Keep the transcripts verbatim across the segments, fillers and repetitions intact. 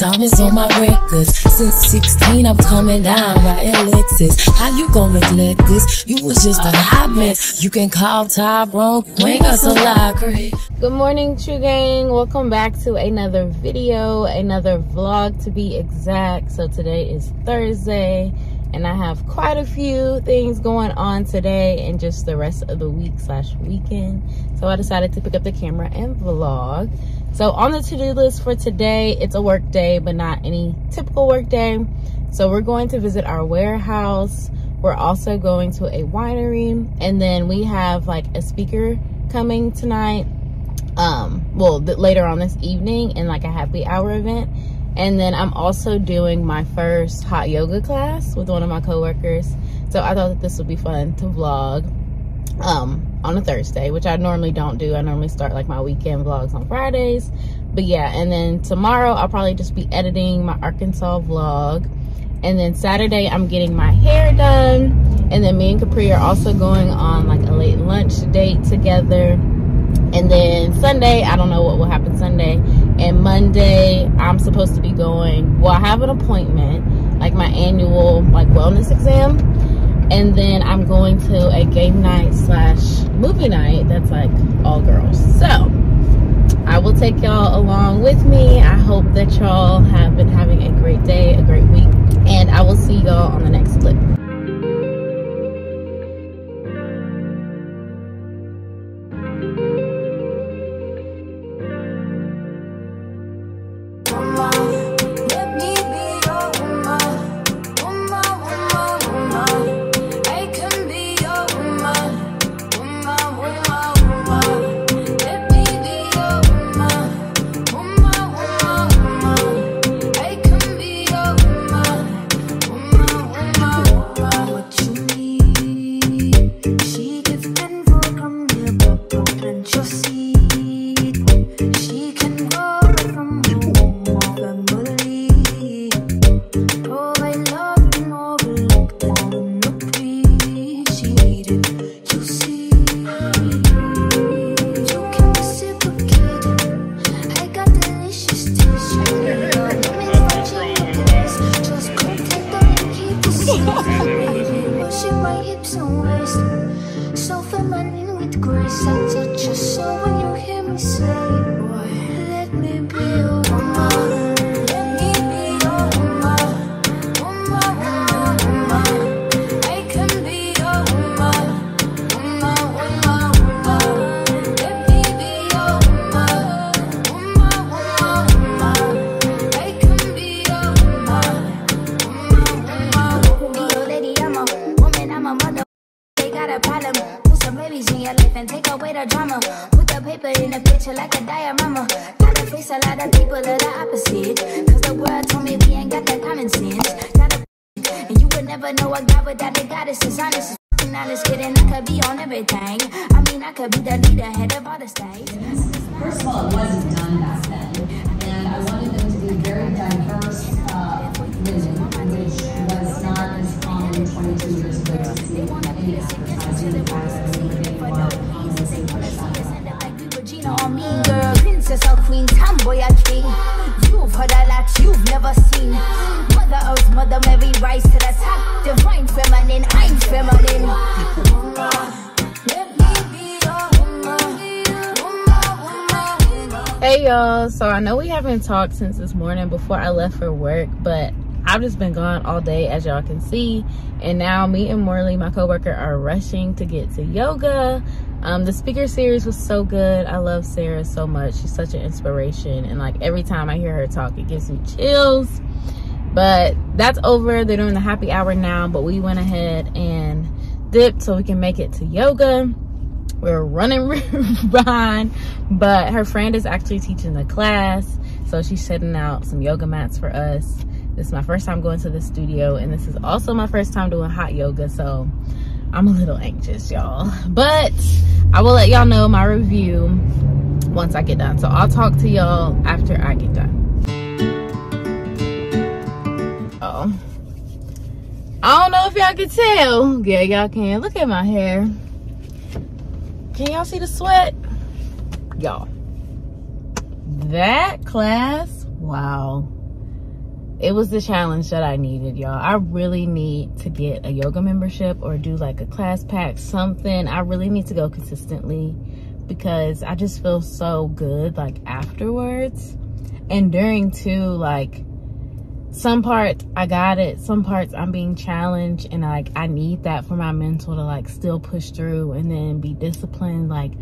Diamonds on my records. Since sixteen, I'm coming down, riding Lexus. How you gon' neglect this? You was just a hot mess. You can call Tyrone, bring us a library. Good morning, TrueGang. Welcome back to another video, another vlog to be exact. So today is Thursday, and I have quite a few things going on today and just the rest of the week slash weekend. So I decided to pick up the camera and vlog. So on the to-do list for today, it's a work day, but not any typical work day. So we're going to visit our warehouse. We're also going to a winery. And then we have like a speaker coming tonight. Um, well, th- later on this evening in like a happy hour event. And then I'm also doing my first hot yoga class with one of my coworkers. So I thought that this would be fun to vlog um, on a Thursday, which I normally don't do. I normally start like my weekend vlogs on Fridays. But yeah, and then tomorrow I'll probably just be editing my Arkansas vlog. And then Saturday I'm getting my hair done. And then me and Capri are also going on like a late lunch date together. And then Sunday, I don't know what will happen Sunday. And Monday, I'm supposed to be going, well, I have an appointment, like my annual like wellness exam. And then I'm going to a game night slash movie night that's like all girls. So I will take y'all along with me. I hope that y'all have been having a great day, a great week. And I will see y'all on the next clip. First of all, it wasn't done back then, and I wanted them to be very diverse uh, women, which was not as common twenty-two years ago to see in advertising as they were on the same push. You've heard a lot you've never seen. Mother Earth, Mother Mary, rise to the top. Divine feminine, I'm feminine. Hey y'all, so I know we haven't talked since this morning before I left for work, but I've just been gone all day as y'all can see. And now me and Morley, my coworker, are rushing to get to yoga. Um, the speaker series was so good. I love Sarah so much. She's such an inspiration. And like every time I hear her talk, it gives me chills. But that's over. They're doing the happy hour now, but we went ahead and dipped so we can make it to yoga. We're running behind, but her friend is actually teaching the class, so she's setting out some yoga mats for us. This is my first time going to the studio, and this is also my first time doing hot yoga, so I'm a little anxious, y'all. But I will let y'all know my review once I get done, so I'll talk to y'all after I get done. Uh-oh. I don't know if y'all can tell. Yeah, y'all can. Look at my hair. Can y'all see the sweat? Y'all, that class, wow. it was the challenge that I needed, y'all. I really need to get a yoga membership or do like a class pack, something. I really need to go consistently because I just feel so good like afterwards and during too. Like some parts I got it, some parts I'm being challenged, and like I need that for my mental to like still push through and then be disciplined. Like,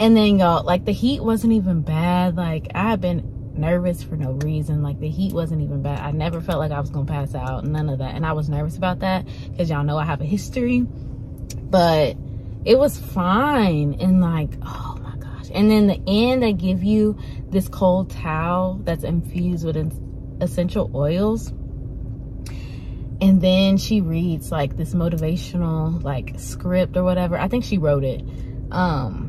and then y'all, like the heat wasn't even bad. Like I've been nervous for no reason. Like the heat wasn't even bad. I never felt like I was gonna pass out, none of that. And I was nervous about that because y'all know I have a history, but it was fine. And like, oh my gosh. And then the end, they give you this cold towel that's infused with essential oils. And then she reads like this motivational like script or whatever. I think she wrote it. Um,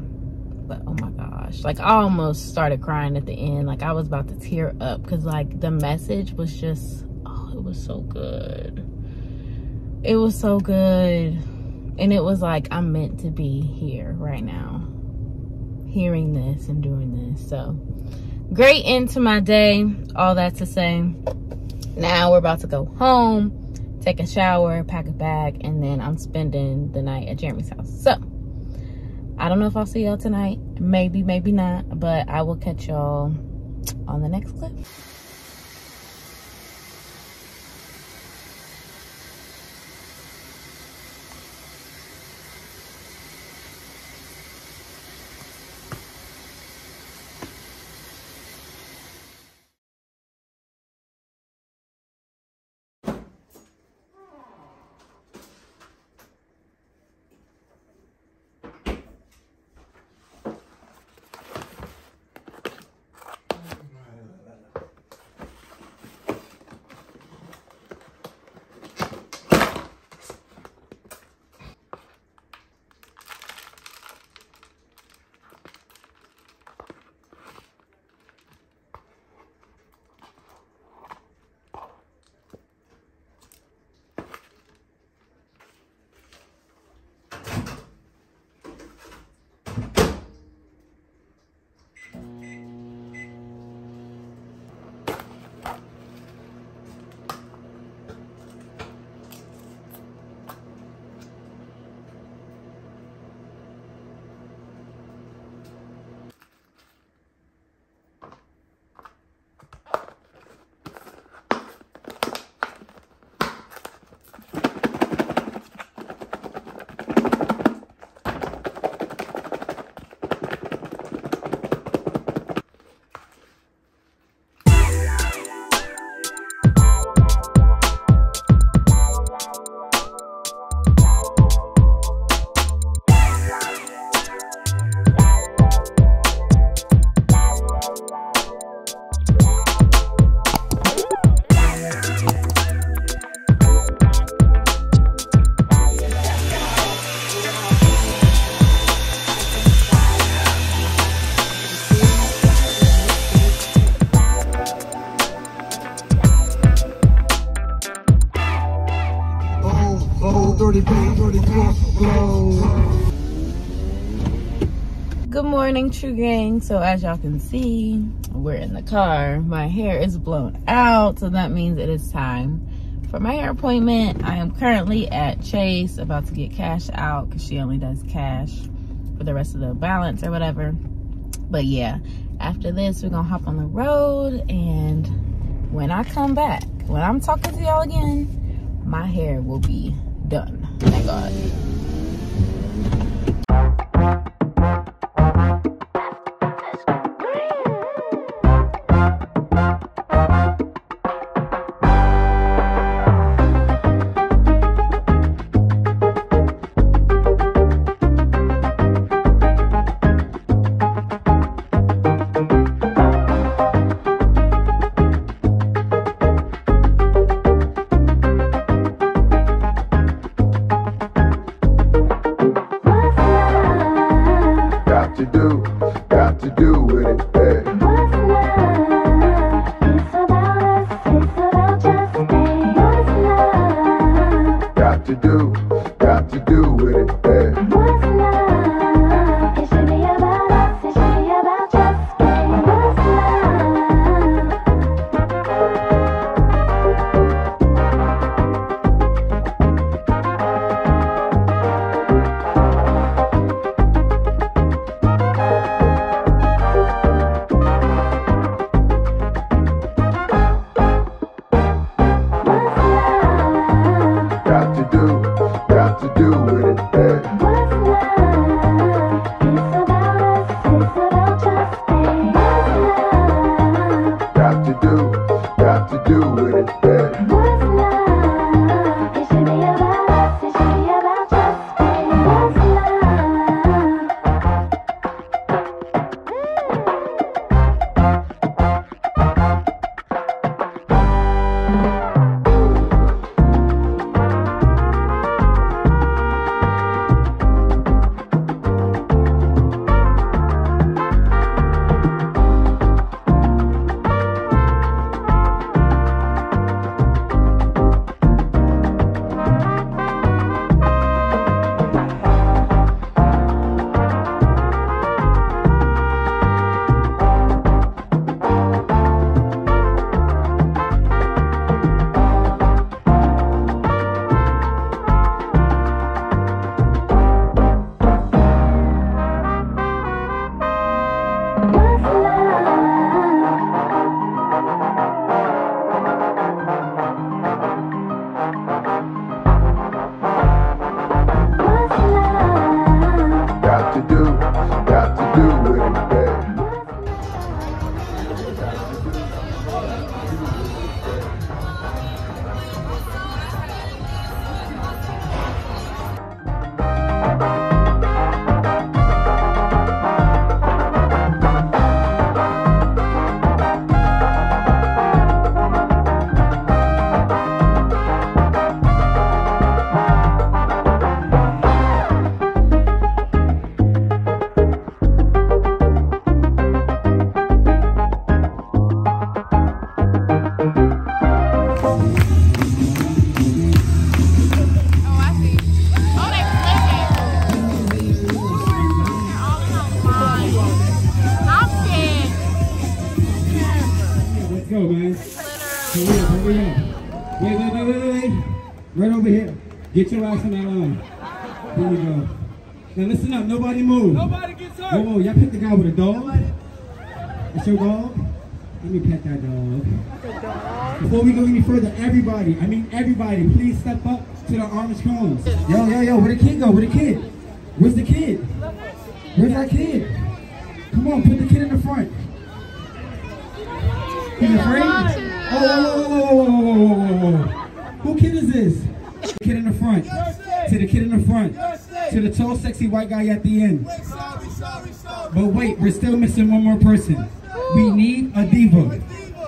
but oh my gosh, like I almost started crying at the end. Like I was about to tear up because like the message was just, oh, it was so good. It was so good. And it was like, I'm meant to be here right now, hearing this and doing this. So great end to my day. All that to say, now we're about to go home, take a shower, pack a bag, and then I'm spending the night at Jeremy's house. So I don't know if I'll see y'all tonight. Maybe, maybe not, but I will catch y'all on the next clip. TrueGang. So as y'all can see, we're in the car. My hair is blown out, so that means it is time for my hair appointment. I am currently at Chase, about to get cash out because she only does cash for the rest of the balance or whatever. But yeah, after this we're gonna hop on the road, and when I come back, when I'm talking to y'all again, my hair will be done. Thank God. Get your ass in that line. There we go. Now listen up, nobody move. Nobody gets hurt. Whoa, whoa, y'all picked the guy with a dog? That's your dog? Let me pet that dog. That's a dog. Before we go any further, everybody, I mean everybody, please step up to the orange cones. Yo, yo, yo, where the kid go? Where the kid? Where's the kid? Where's that kid? Come on, put the kid in the front. He's afraid? Oh, whoa, whoa, whoa, whoa, whoa, whoa, whoa, whoa. Who kid is this? Kid in the front, to the kid in the front, to the tall, sexy white guy at the end. Wait, sorry, sorry, sorry. But wait, we're still missing one more person. We need a diva.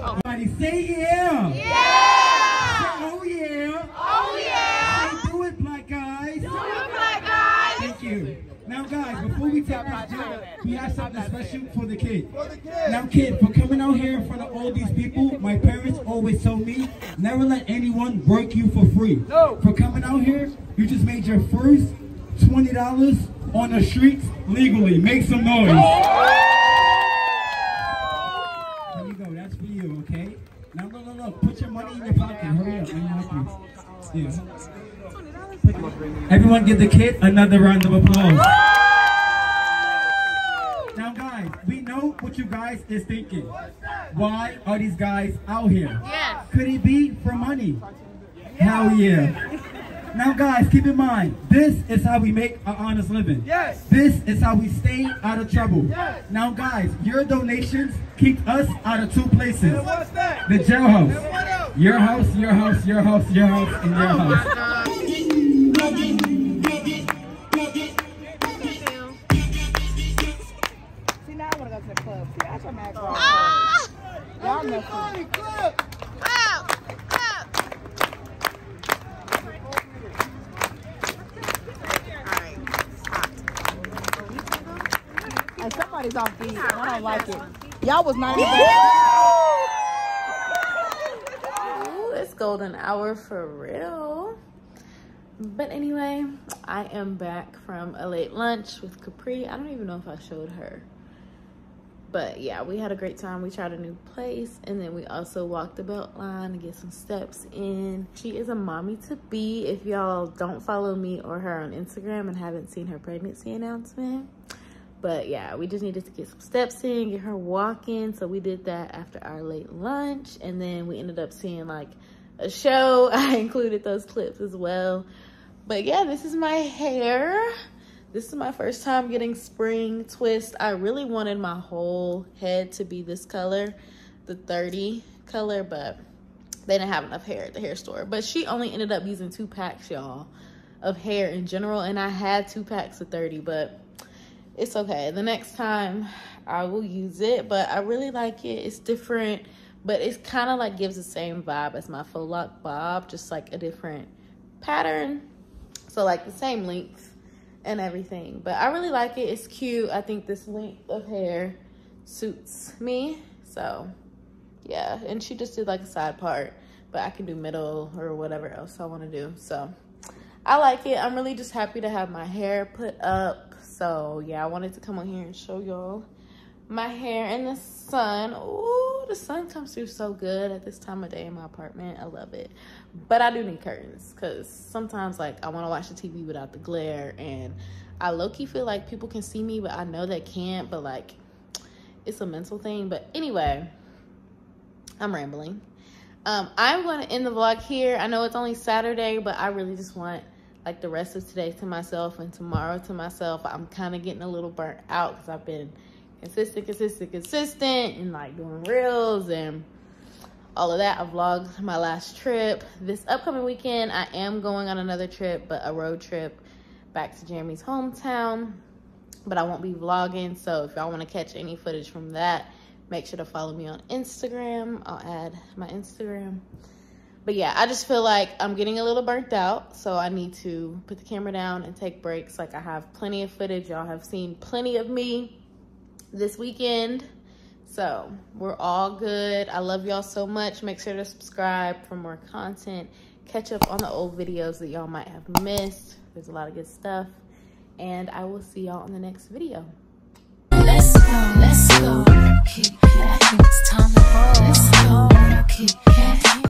Everybody say yeah. Yeah. Say oh yeah. Oh yeah. Say do it, black guys. Do it, black guys. Thank you. Now, guys, before we tap out, we have something special for the kid. Now, kid, for coming out here in front of all these people, my parents always told me, never let anyone work you for free. For coming out here, you just made your first twenty dollars on the streets legally. Make some noise. There you go. That's for you, okay? Now, look, look, look. Put your money in your pocket. Hurry up. I'm with you. Yeah. Everyone give the kid another round of applause. Woo! Now guys, we know what you guys is thinking. Why are these guys out here? Yes. Could it be for money? Yes. Hell yeah. Now guys, keep in mind, this is how we make an honest living. Yes. This is how we stay out of trouble. Yes. Now guys, your donations keep us out of two places. And what's that? The jailhouse. Your house, your house, your house, your house, and your house. Oh my God. Ah! Y'all know. Clap! Clap! Clap! Alright, stop. And somebody's off beat, and I don't like it. Y'all was not in the Ooh, it's golden hour for real. But anyway, I am back from a late lunch with Capri. I don't even know if I showed her. But yeah, we had a great time. We tried a new place, and then we also walked the Beltline to get some steps in. She is a mommy to be. If y'all don't follow me or her on Instagram and haven't seen her pregnancy announcement. But yeah, we just needed to get some steps in, get her walking. So we did that after our late lunch, and then we ended up seeing like a show. I included those clips as well. But yeah, this is my hair. This is my first time getting spring twist. I really wanted my whole head to be this color, the thirty color, but they didn't have enough hair at the hair store. But she only ended up using two packs, y'all, of hair in general. And I had two packs of thirty, but it's okay. The next time I will use it, but I really like it. It's different, but it's kind of like gives the same vibe as my faux lock bob, just like a different pattern. So like the same length and everything, but I really like it. It's cute. I think this length of hair suits me. So yeah, and she just did like a side part, but I can do middle or whatever else I want to do. So I like it. I'm really just happy to have my hair put up. So yeah, I wanted to come on here and show y'all my hair in the sun. Ooh, the sun comes through so good at this time of day in my apartment. I love it. But I do need curtains because sometimes like I want to watch the T V without the glare, and I low-key feel like people can see me, but I know they can't, but like it's a mental thing. But anyway, I'm rambling. Um, I'm going to end the vlog here. I know it's only Saturday, but I really just want like the rest of today to myself and tomorrow to myself. I'm kind of getting a little burnt out because I've been consistent, consistent, consistent, and like doing reels and all of that. I vlogged my last trip. This upcoming weekend, I am going on another trip, but a road trip back to Jeremy's hometown, but I won't be vlogging. So if y'all want to catch any footage from that, make sure to follow me on Instagram. I'll add my Instagram. But yeah, I just feel like I'm getting a little burnt out, so I need to put the camera down and take breaks. Like I have plenty of footage. Y'all have seen plenty of me this weekend. So we're all good. I love y'all so much. Make sure to subscribe for more content. Catch up on the old videos that y'all might have missed. There's a lot of good stuff. And I will see y'all in the next video. Let's go, let's go. Keep, yeah, I think it's time to roll. Let's go, keep, yeah.